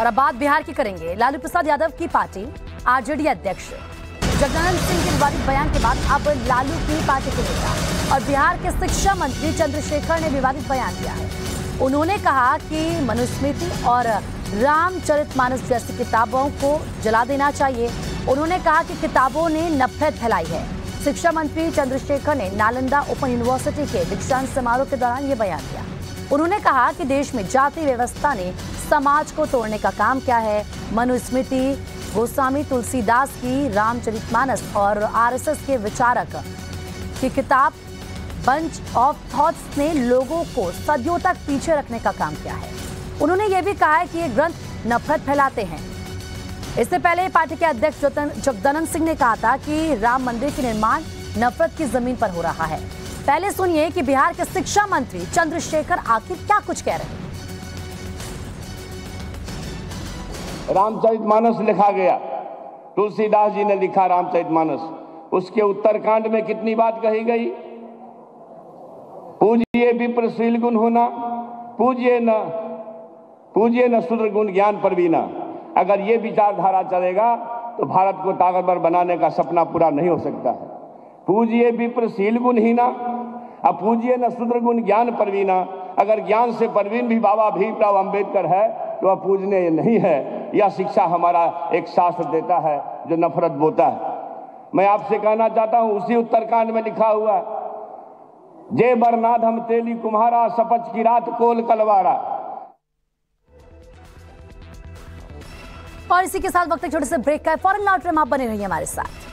और अब बात बिहार की करेंगे। लालू प्रसाद यादव की पार्टी आरजेडी अध्यक्ष जगदानंद सिंह के विवादित बयान के बाद अब लालू की पार्टी के नेता और बिहार के शिक्षा मंत्री चंद्रशेखर ने विवादित बयान दिया है। उन्होंने कहा कि मनुस्मृति और रामचरितमानस जैसी किताबों को जला देना चाहिए। उन्होंने कहा कि किताबों ने नफरत फैलाई है। शिक्षा मंत्री चंद्रशेखर ने नालंदा ओपन यूनिवर्सिटी के दीक्षांत समारोह के दौरान ये बयान दिया। उन्होंने कहा कि देश में जाति व्यवस्था ने समाज को तोड़ने का काम किया है। मनुस्मृति, गोस्वामी तुलसीदास की रामचरितमानस और आरएसएस के विचारक की किताब बंच ऑफ थॉट्स ने लोगों को सदियों तक पीछे रखने का काम किया है। उन्होंने ये भी कहा है कि ये ग्रंथ नफरत फैलाते हैं। इससे पहले पार्टी के अध्यक्ष जगदानंद सिंह ने कहा था कि राम मंदिर के निर्माण नफरत की जमीन पर हो रहा है। पहले सुनिए कि बिहार के शिक्षा मंत्री चंद्रशेखर आखिर क्या कुछ कह रहे हैं। रामचरितमानस लिखा गया, तुलसीदास जी ने लिखा रामचरितमानस, उसके उत्तरकांड में कितनी बात कही गई। पूजिए विप्रशील गुण होना, पूजिए न शूद्र गुण ज्ञान पर बीना। अगर ये विचारधारा चलेगा तो भारत को ताकतवर बनाने का सपना पूरा नहीं हो सकता है। पूजिए विप्रशील गुण हीना, अब पूजिए न शूद्र गुण ज्ञान परवीना। अगर ज्ञान से परवीन भी बाबा भीमराव अंबेडकर है तो अब पूजने नहीं है। यह शिक्षा हमारा एक शास्त्र देता है जो नफरत बोता है। मैं आपसे कहना चाहता हूँ, उसी उत्तरकांड में लिखा हुआ है, जय बरनाथ हम तेली कुम्हारा, सपच की रात कोल कलवारा। और इसी के साथ वक्त एक छोटे से ब्रेक का है। फॉरन लौट रहे हैं, आप बने रहिए हमारे साथ।